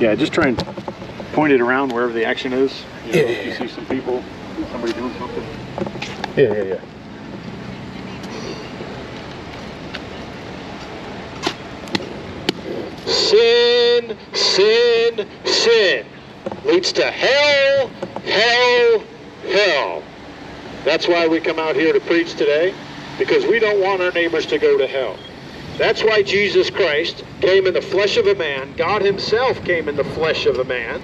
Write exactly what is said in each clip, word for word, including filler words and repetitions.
Yeah, just try and point it around wherever the action is. You know, yeah, if you yeah. see some people, somebody doing something. Yeah, yeah, yeah. Sin, sin, sin leads to hell, hell, hell. That's why we come out here to preach today, because we don't want our neighbors to go to hell. That's why Jesus Christ came in the flesh of a man. God himself came in the flesh of a man,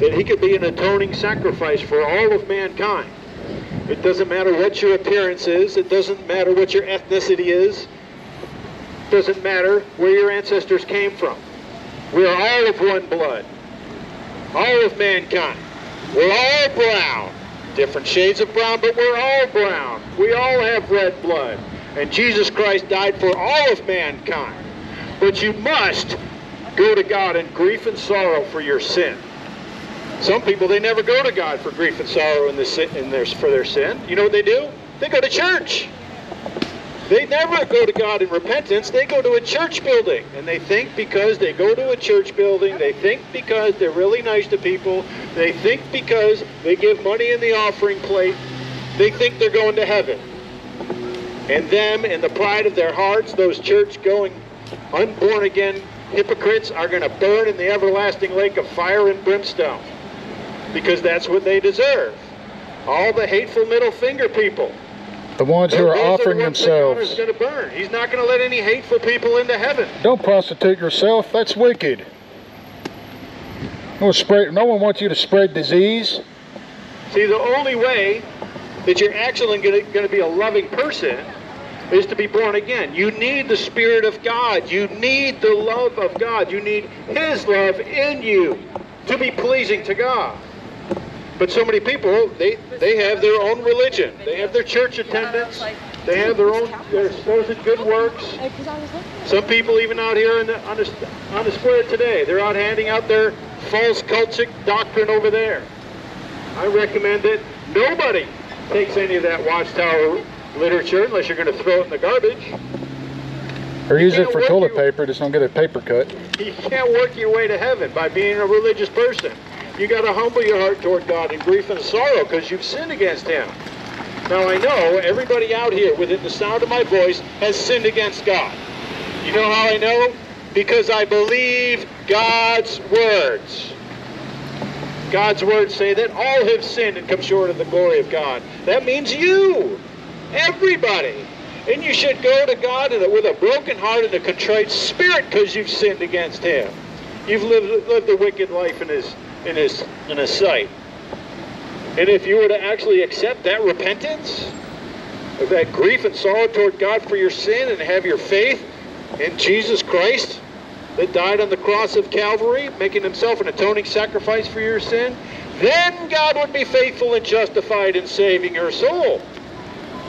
that he could be an atoning sacrifice for all of mankind. It doesn't matter what your appearance is. It doesn't matter what your ethnicity is. It doesn't matter where your ancestors came from. We are all of one blood, all of mankind. We're all brown. Different shades of brown, but we're all brown. We all have red blood. And Jesus Christ died for all of mankind. But you must go to God in grief and sorrow for your sin. Some people, they never go to God for grief and sorrow in the sin, in their, for their sin. You know what they do? They go to church. They never go to God in repentance. They go to a church building. And they think because they go to a church building, they think because they're really nice to people, they think because they give money in the offering plate, they think they're going to heaven. And them, in the pride of their hearts, those church-going, unborn-again hypocrites are going to burn in the everlasting lake of fire and brimstone. Because that's what they deserve. All the hateful middle finger people. The ones who are offering themselves. He's going to burn. He's not going to let any hateful people into heaven. Don't prostitute yourself. That's wicked. No one wants you to spread disease. See, the only way that you're actually going to be a loving person is to be born again. You need the Spirit of God. You need the love of God. You need His love in you to be pleasing to God. But so many people, they, they have their own religion. They have their church attendance. They have their own their supposed good works. Some people even out here in the, on, the, on the square today, they're out handing out their false cultic doctrine over there. I recommend that nobody takes any of that Watchtower literature unless you're going to throw it in the garbage. Or use it for toilet paper, just don't get a paper cut. You can't work your way to heaven by being a religious person. You got to humble your heart toward God in grief and sorrow because you've sinned against Him. Now I know everybody out here within the sound of my voice has sinned against God. You know how I know? Because I believe God's words. God's words say that all have sinned and come short of the glory of God. That means you, everybody. And you should go to God with a broken heart and a contrite spirit because you've sinned against Him. You've lived, lived a wicked life in His In his, in his sight. And if you were to actually accept that repentance, of that grief and sorrow toward God for your sin, and have your faith in Jesus Christ that died on the cross of Calvary, making Himself an atoning sacrifice for your sin, then God would be faithful and justified in saving your soul.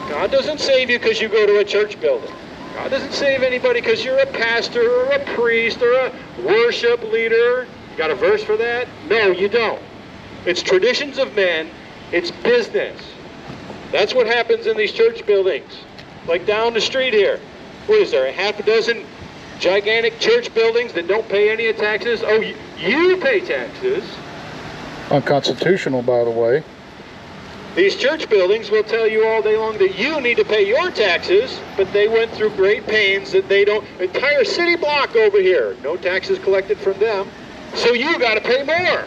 God doesn't save you because you go to a church building. God doesn't save anybody because you're a pastor or a priest or a worship leader. Got a verse for that? No, you don't. It's traditions of men. It's business. That's what happens in these church buildings. Like down the street here. What is there, a half a dozen gigantic church buildings that don't pay any taxes? Oh, you, you pay taxes. Unconstitutional, by the way. These church buildings will tell you all day long that you need to pay your taxes, but they went through great pains that they don't. Entire city block over here. No taxes collected from them. So you got to pay more.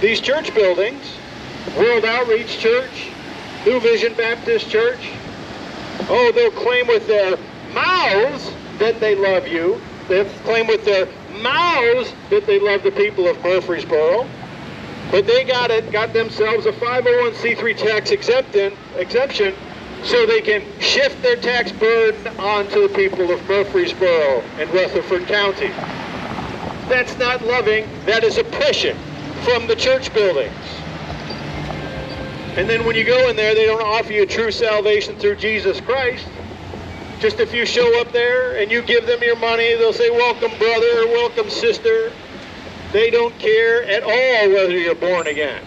These church buildings, World Outreach Church, New Vision Baptist Church, oh, they'll claim with their mouths that they love you. They'll claim with their mouths that they love the people of Murfreesboro. But they got it, got themselves a five oh one c three tax exemption, exemption so they can shift their tax burden onto the people of Murfreesboro and Rutherford County. That's not loving, that is oppression from the church buildings. And then when you go in there, they don't offer you true salvation through Jesus Christ. Just if you show up there and you give them your money, they'll say, welcome brother, welcome sister. They don't care at all whether you're born again.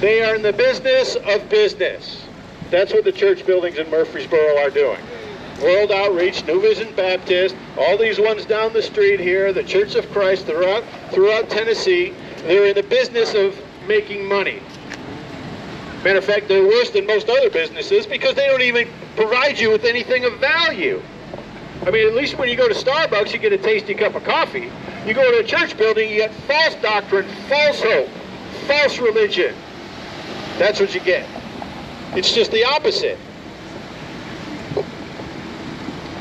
They are in the business of business. That's what the church buildings in Murfreesboro are doing. World Outreach, New Vision Baptist, all these ones down the street here, the Church of Christ throughout, throughout Tennessee, they're in the business of making money. Matter of fact, they're worse than most other businesses because they don't even provide you with anything of value. I mean, at least when you go to Starbucks, you get a tasty cup of coffee. You go to a church building, you get false doctrine, false hope, false religion. That's what you get. It's just the opposite.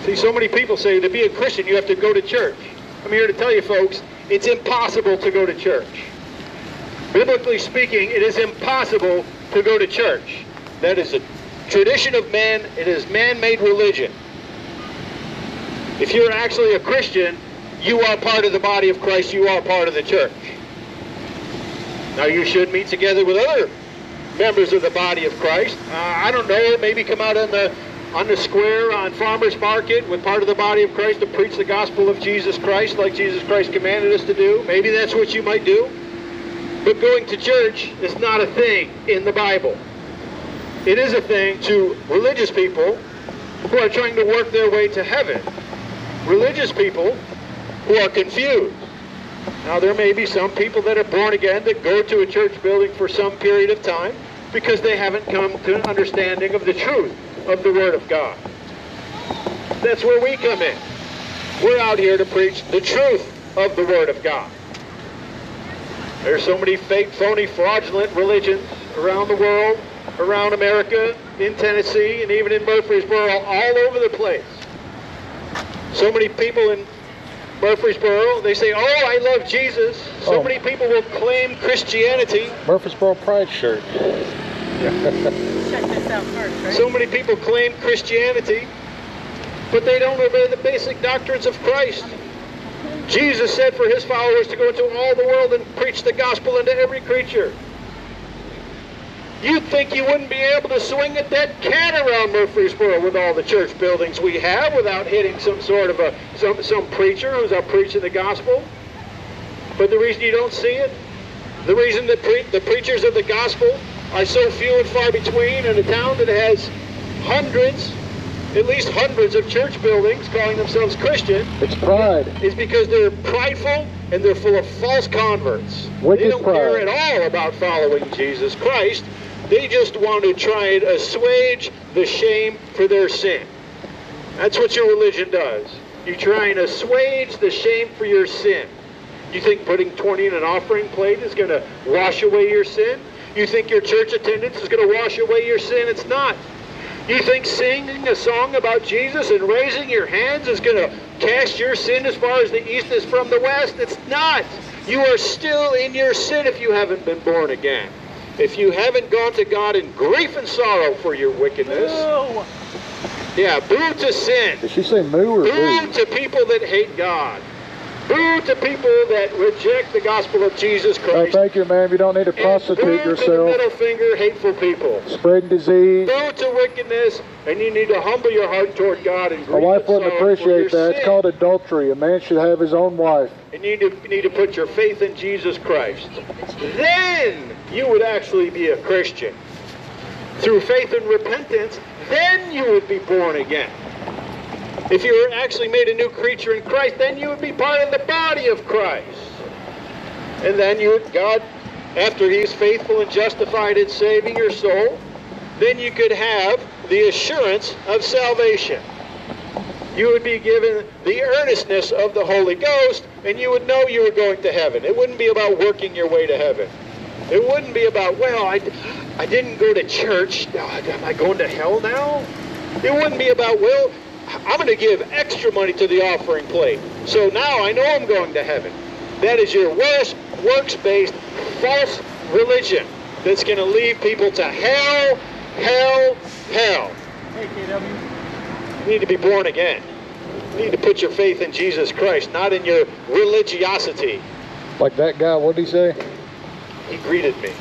See, so many people say to be a Christian, you have to go to church. I'm here to tell you folks, it's impossible to go to church. Biblically speaking, it is impossible to go to church. That is a tradition of man. It is man-made religion. If you're actually a Christian, you are part of the body of Christ. You are part of the church. Now, you should meet together with other members of the body of Christ. Uh, I don't know, maybe come out on the, on the square, on farmer's market, with part of the body of Christ to preach the gospel of Jesus Christ like Jesus Christ commanded us to do. Maybe that's what you might do. But going to church is not a thing in the Bible. It is a thing to religious people who are trying to work their way to heaven. Religious people who are confused. Now, there may be some people that are born again that go to a church building for some period of time because they haven't come to an understanding of the truth of the Word of God. That's where we come in. We're out here to preach the truth of the Word of God. There's so many fake, phony, fraudulent religions around the world, around America, in Tennessee, and even in Murfreesboro, all over the place. So many people in Murfreesboro, they say, oh, I love Jesus. So oh. many people will claim Christianity. Murfreesboro pride shirt. Check this out first, right? So many people claim Christianity, but they don't obey the basic doctrines of Christ. Jesus said for his followers to go into all the world and preach the gospel unto every creature. You'd think you wouldn't be able to swing a dead cat around Murfreesboro with all the church buildings we have without hitting some sort of a, some, some preacher who's out preaching the gospel. But the reason you don't see it, the reason that pre the preachers of the gospel are so few and far between in a town that has hundreds, at least hundreds of church buildings calling themselves Christian. It's pride. Is because they're prideful and they're full of false converts. Wicked they don't pride. care at all about following Jesus Christ. They just want to try and assuage the shame for their sin. That's what your religion does. You try and assuage the shame for your sin. You think putting twenty in an offering plate is going to wash away your sin? You think your church attendance is going to wash away your sin? It's not. You think singing a song about Jesus and raising your hands is going to cast your sin as far as the east is from the west? It's not. You are still in your sin if you haven't been born again. If you haven't gone to God in grief and sorrow for your wickedness. Boo. Yeah, boo to sin. Did she say moo or boo? Boo to people that hate God. Boo to people that reject the gospel of Jesus Christ. Oh, thank you, ma'am. You don't need to prostitute yourself. Boo to the middle finger, hateful people. Spreading disease. Boo to wickedness, and you need to humble your heart toward God and grief and sorrow. My wife wouldn't appreciate that. It's called adultery. A man should have his own wife. And you need to, you need to put your faith in Jesus Christ. Then you would actually be a Christian. Through faith and repentance, then you would be born again. If you were actually made a new creature in Christ, then you would be part of the body of Christ. And then you would, God, after he's faithful and justified in saving your soul, then you could have the assurance of salvation. You would be given the earnestness of the Holy Ghost, and you would know you were going to heaven. It wouldn't be about working your way to heaven. It wouldn't be about, well, I, I didn't go to church. Am I going to hell now? It wouldn't be about, well, I'm going to give extra money to the offering plate, so now I know I'm going to heaven. That is your worst works-based false religion that's going to lead people to hell, hell, hell. Hey, K W. You need to be born again. You need to put your faith in Jesus Christ, not in your religiosity. Like that guy, what did he say? He greeted me.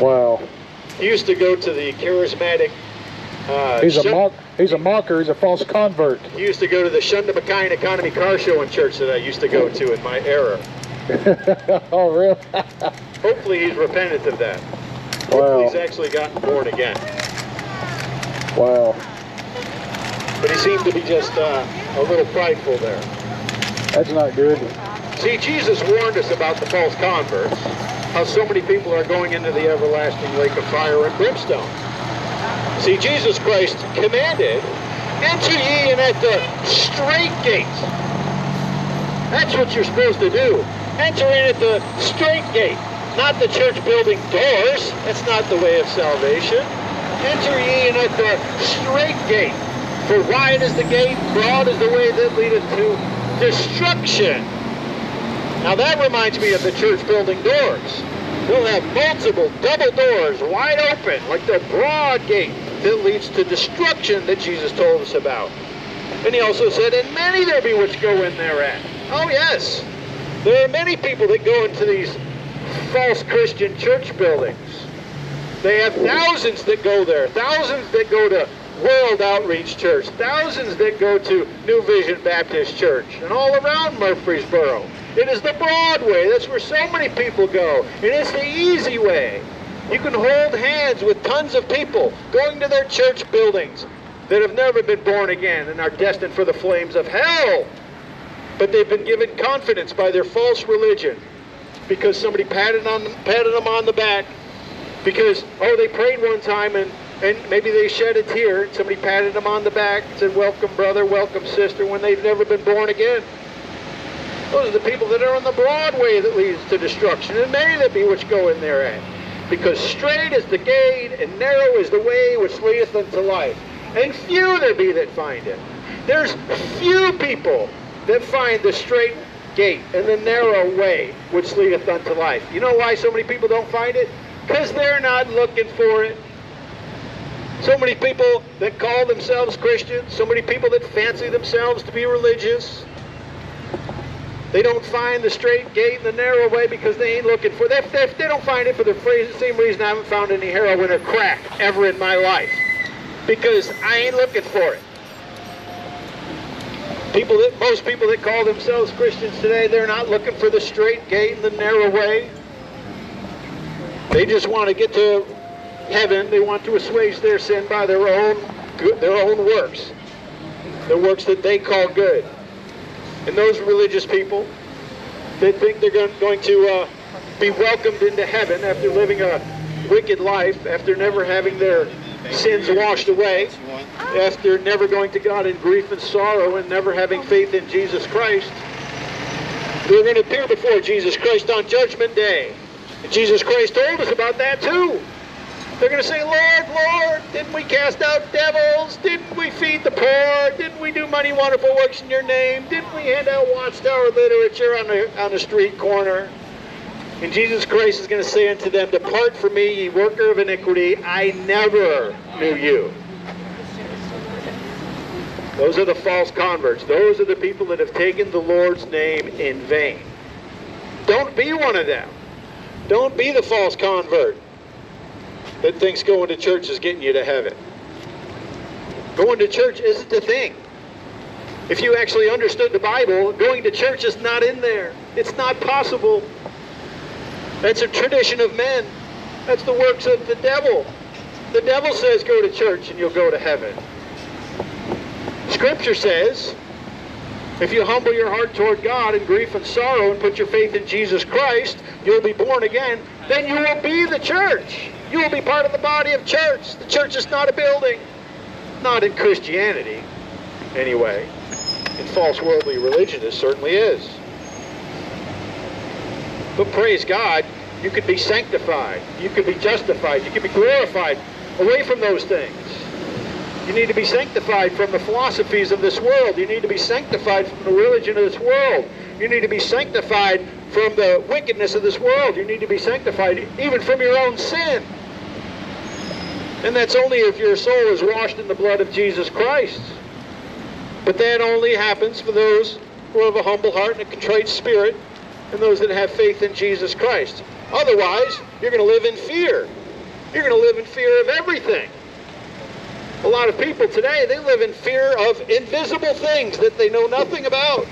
Wow. He used to go to the charismatic... Uh, he's a mock. He's a mocker. He's a false convert. He used to go to the Shunda Economy Car Show and Church that I used to go to in my era. Oh, really? Hopefully he's repentant of that. Wow. Hopefully he's actually gotten born again. Wow. But he seemed to be just uh, a little prideful there. That's not good. See, Jesus warned us about the false converts, how so many people are going into the everlasting lake of fire and brimstone. See, Jesus Christ commanded, enter ye in at the straight gate. That's what you're supposed to do. Enter in at the straight gate, not the church building doors. That's not the way of salvation. Enter ye in at the straight gate. For wide is the gate, broad is the way that leadeth to destruction. Now that reminds me of the church building doors. They'll have multiple double doors wide open, like the broad gate that leads to destruction that Jesus told us about. And he also said, and many there be which go in thereat. Oh yes, there are many people that go into these false Christian church buildings. They have thousands that go there, thousands that go to World Outreach Church, thousands that go to New Vision Baptist Church, and all around Murfreesboro. It is the broad way. That's where so many people go. And it's the easy way. You can hold hands with tons of people going to their church buildings that have never been born again and are destined for the flames of hell. But they've been given confidence by their false religion because somebody patted on them, patted them on the back because, oh, they prayed one time and And maybe they shed a tear, and somebody patted them on the back and said, welcome brother, welcome sister, when they've never been born again. Those are the people that are on the broad way that leads to destruction, and many that be which go in thereat. Because straight is the gate, and narrow is the way which leadeth unto life. And few there be that find it. There's few people that find the straight gate and the narrow way which leadeth unto life. You know why so many people don't find it? Because they're not looking for it. So many people that call themselves Christians, so many people that fancy themselves to be religious, they don't find the straight gate and the narrow way because they ain't looking for it. If they don't find it for the same reason I haven't found any heroin or crack ever in my life, because I ain't looking for it. People that, most people that call themselves Christians today, they're not looking for the straight gate and the narrow way. They just want to get to heaven. They want to assuage their sin by their own good, their own works, the works that they call good. And those religious people, they think they're going to uh, be welcomed into heaven after living a wicked life, after never having their sins washed away, after never going to God in grief and sorrow, and never having faith in Jesus Christ. They're going to appear before Jesus Christ on Judgment Day. And Jesus Christ told us about that too. They're going to say, Lord, Lord, didn't we cast out devils? Didn't we feed the poor? Didn't we do many wonderful works in your name? Didn't we hand out watchtower literature on the, on the street corner? And Jesus Christ is going to say unto them, depart from me, ye worker of iniquity. I never knew you. Those are the false converts. Those are the people that have taken the Lord's name in vain. Don't be one of them. Don't be the false convert that thinks going to church is getting you to heaven. Going to church isn't the thing. If you actually understood the Bible, going to church is not in there. It's not possible. That's a tradition of men. That's the works of the devil. The devil says go to church and you'll go to heaven. Scripture says, if you humble your heart toward God in grief and sorrow and put your faith in Jesus Christ, you'll be born again, then you will be the church. You will be part of the body of church. The church is not a building. Not in Christianity, anyway. In false worldly religion, it certainly is. But praise God, you could be sanctified. You could be justified. You could be glorified away from those things. You need to be sanctified from the philosophies of this world. You need to be sanctified from the religion of this world. You need to be sanctified from the wickedness of this world. You need to be sanctified even from your own sin. And that's only if your soul is washed in the blood of Jesus Christ. But that only happens for those who have a humble heart and a contrite spirit, and those that have faith in Jesus Christ. Otherwise, you're going to live in fear. You're going to live in fear of everything. A lot of people today, they live in fear of invisible things that they know nothing about.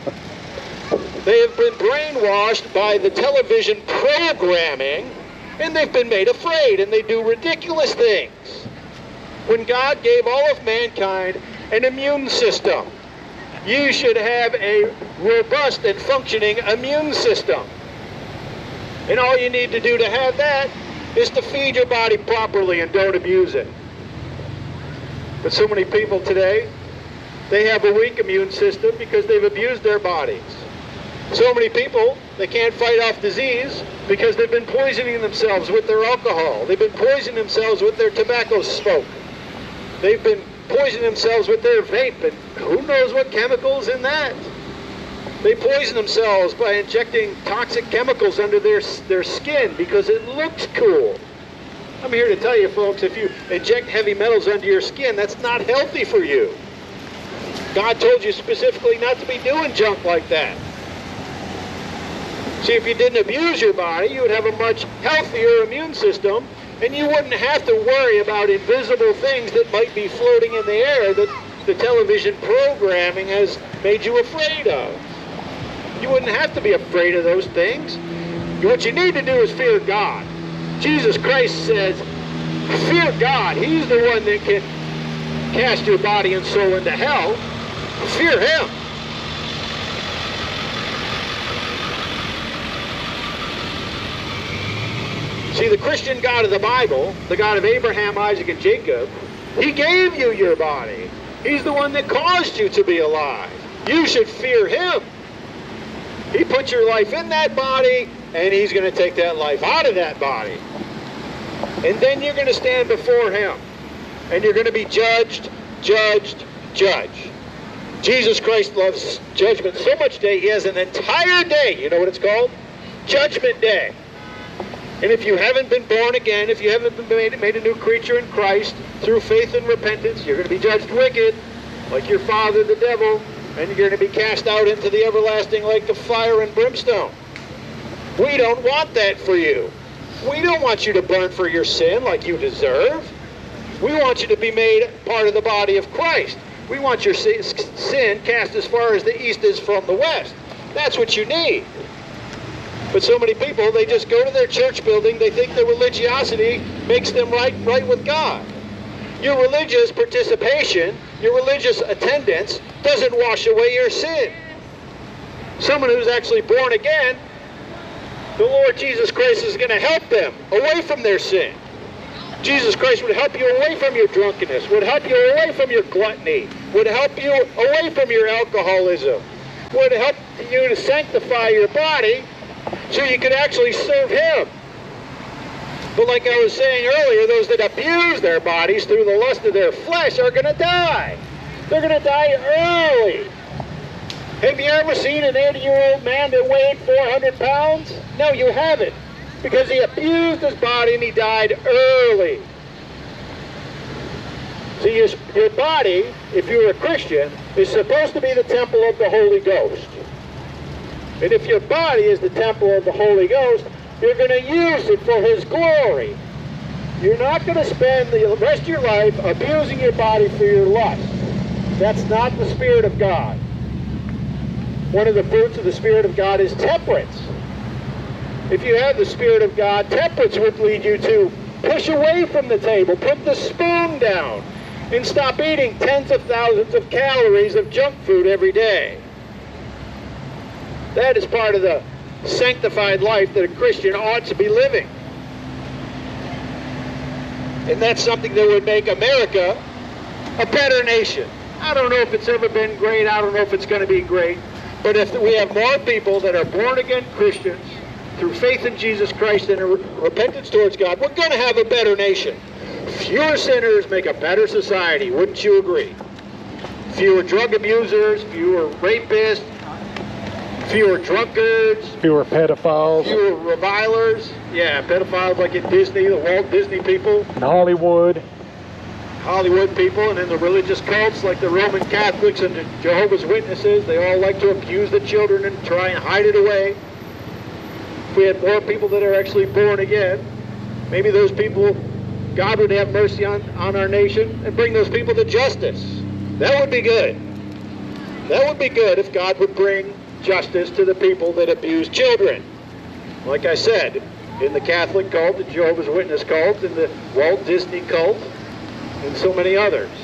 They have been brainwashed by the television programming, and they've been made afraid, and they do ridiculous things. When God gave all of mankind an immune system. You should have a robust and functioning immune system. And all you need to do to have that is to feed your body properly and don't abuse it. But so many people today, they have a weak immune system because they've abused their bodies. So many people, they can't fight off disease because they've been poisoning themselves with their alcohol. They've been poisoning themselves with their tobacco smoke. They've been poisoning themselves with their vape, and who knows what chemicals in that. They poison themselves by injecting toxic chemicals under their, their skin because it looks cool. I'm here to tell you folks, if you inject heavy metals under your skin, that's not healthy for you. God told you specifically not to be doing junk like that. See, if you didn't abuse your body, you would have a much healthier immune system, and you wouldn't have to worry about invisible things that might be floating in the air that the television programming has made you afraid of. You wouldn't have to be afraid of those things. What you need to do is fear God. Jesus Christ says, fear God. He's the one that can cast your body and soul into hell. Fear Him. See, the Christian God of the Bible, the God of Abraham, Isaac, and Jacob, He gave you your body. He's the one that caused you to be alive. You should fear Him. He put your life in that body, and He's going to take that life out of that body. And then you're going to stand before Him, and you're going to be judged, judged, judged. Jesus Christ loves judgment so much today, He has an entire day. You know what it's called? Judgment Day. And if you haven't been born again, if you haven't been made, made a new creature in Christ through faith and repentance, you're going to be judged wicked, like your father, the devil, and you're going to be cast out into the everlasting lake of fire and brimstone. We don't want that for you. We don't want you to burn for your sin like you deserve. We want you to be made part of the body of Christ. We want your sin cast as far as the east is from the west. That's what you need. But so many people, they just go to their church building, they think their religiosity makes them right, right with God. Your religious participation, your religious attendance, doesn't wash away your sin. Someone who's actually born again, the Lord Jesus Christ is going to help them away from their sin. Jesus Christ would help you away from your drunkenness, would help you away from your gluttony, would help you away from your alcoholism, would help you to sanctify your body, so you could actually serve Him. But like I was saying earlier, those that abuse their bodies through the lust of their flesh are going to die. They're going to die early. Have you ever seen an eighty-year-old man that weighed four hundred pounds? No, you haven't. Because he abused his body and he died early. See, your, your body, if you're a Christian, is supposed to be the temple of the Holy Ghost. And if your body is the temple of the Holy Ghost, you're going to use it for His glory. You're not going to spend the rest of your life abusing your body for your lust. That's not the Spirit of God. One of the fruits of the Spirit of God is temperance. If you have the Spirit of God, temperance would lead you to push away from the table, put the spoon down, and stop eating tens of thousands of calories of junk food every day. That is part of the sanctified life that a Christian ought to be living. And that's something that would make America a better nation. I don't know if it's ever been great. I don't know if it's going to be great. But if we have more people that are born-again Christians through faith in Jesus Christ and repentance towards God, we're going to have a better nation. Fewer sinners make a better society. Wouldn't you agree? Fewer drug abusers, fewer rapists, fewer drunkards, fewer pedophiles, fewer revilers. Yeah, pedophiles like at Disney, the Walt Disney people. And Hollywood. Hollywood people, and then the religious cults like the Roman Catholics and the Jehovah's Witnesses. They all like to abuse the children and try and hide it away. If we had more people that are actually born again, maybe those people, God would have mercy on, on our nation and bring those people to justice. That would be good. That would be good if God would bring justice to the people that abuse children. Like I said, in the Catholic cult, the Jehovah's Witness cult, in the Walt Disney cult, and so many others.